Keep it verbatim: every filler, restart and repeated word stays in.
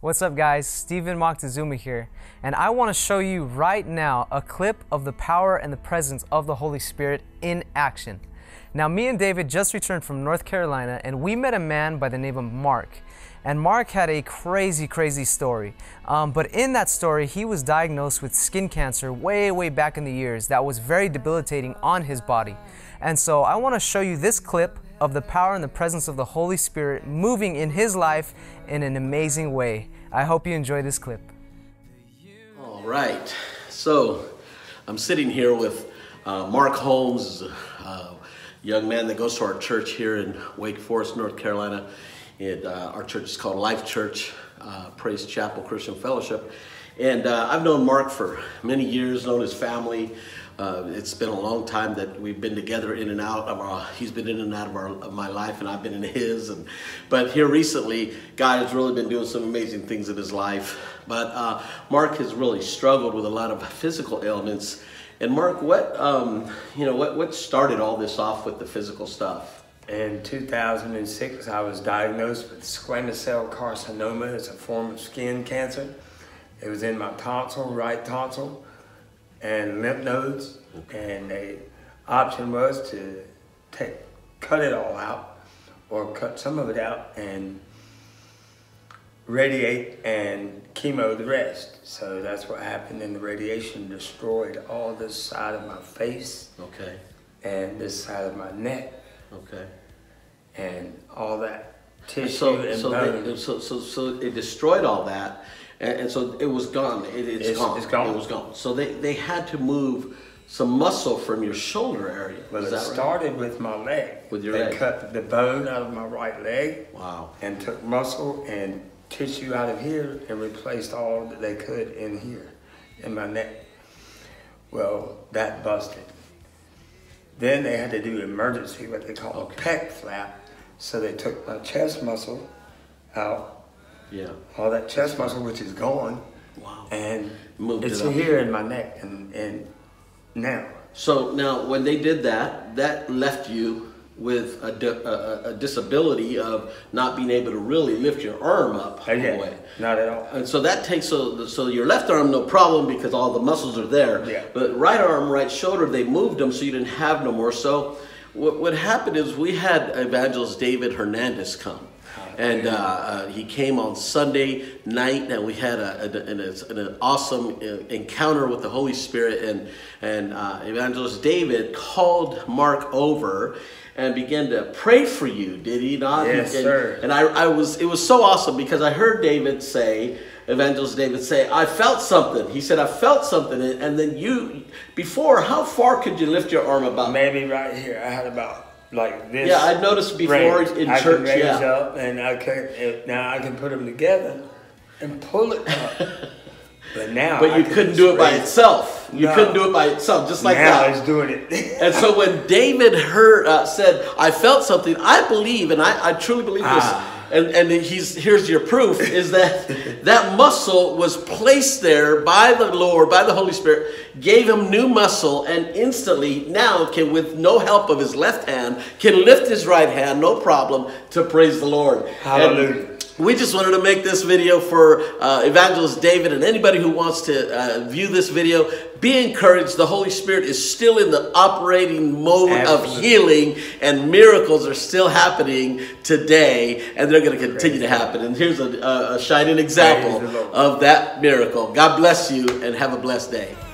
What's up guys, Steven Moctezuma here, and I want to show you right now a clip of the power and the presence of the Holy Spirit in action. Now me and David just returned from North Carolina and we met a man by the name of Mark. And Mark had a crazy, crazy story. Um, but in that story, he was diagnosed with skin cancer way, way back in the years that was very debilitating on his body. And so I want to show you this clip of the power and the presence of the Holy Spirit moving in his life in an amazing way. I hope you enjoy this clip. All right, so I'm sitting here with uh, Mark Holmes, uh, young man that goes to our church here in Wake Forest, North Carolina. It, uh, our church is called Life Church, uh, Praise Chapel Christian Fellowship. And uh, I've known Mark for many years, known his family. Uh, it's been a long time that we've been together in and out of our, he's been in and out of, our, of my life and I've been in his. And, but here recently, God has really been doing some amazing things in his life. But uh, Mark has really struggled with a lot of physical ailments. And Mark, what, um, you know, what, what started all this off with the physical stuff? In two thousand six, I was diagnosed with squamous cell carcinoma. It's a form of skin cancer. It was in my tonsil, right tonsil, and lymph nodes, and the option was to take, cut it all out, or cut some of it out and radiate and chemo the rest. So that's what happened, and the radiation destroyed all this side of my face, okay, and this side of my neck, okay, and all that tissue so, and so bone. They, so, so, so it destroyed all that. And, and so it was gone. It, it's, it's, gone. it's gone. It was gone. So they, they had to move some muscle from your shoulder area. Well, Is it started right? with my leg. With your they leg. They cut the bone out of my right leg. Wow. And took muscle and tissue out of here and replaced all that they could in here, in my neck. Well, that busted. Then they had to do emergency, what they call okay. a pec flap. So they took my chest muscle out. Yeah. All that chest muscle, which is gone. Wow. And Moved it's it here in my neck and, and now. So now when they did that, that left you with a, di a, a disability of not being able to really lift your arm up. Yeah, away. Not at all. And so that takes, so, so your left arm, no problem because all the muscles are there. Yeah. But right arm, right shoulder, they moved them so you didn't have no more. So what, what happened is we had evangelist David Hernandez come. And uh, uh, he came on Sunday night, and we had a, a, an, an awesome encounter with the Holy Spirit. And, and uh, Evangelist David called Mark over and began to pray for you, did he not? Yes, and, sir. And I, I was, it was so awesome because I heard David say, Evangelist David say, I felt something. He said, I felt something. And then you, before, how far could you lift your arm about? Maybe right here. I had about... like this. Yeah, I've noticed before range. in I church. Can raise yeah. up and I can, now I can put them together and pull it up. But now, but you couldn't do it by itself. You no. couldn't do it by itself, just like now that. Now he's doing it. And so when David heard uh, said, "I felt something," I believe, and I, I truly believe this. Ah. And, and he's, here's your proof, is that that muscle was placed there by the Lord, by the Holy Spirit, gave him new muscle, and instantly now can, with no help of his left hand, can lift his right hand, no problem, to praise the Lord. Hallelujah. And we just wanted to make this video for uh, Evangelist David and anybody who wants to uh, view this video. Be encouraged. The Holy Spirit is still in the operating mode Absolutely. of healing, and miracles are still happening today, and they're going to continue to happen. And here's a, a shining example of that miracle. God bless you, and have a blessed day.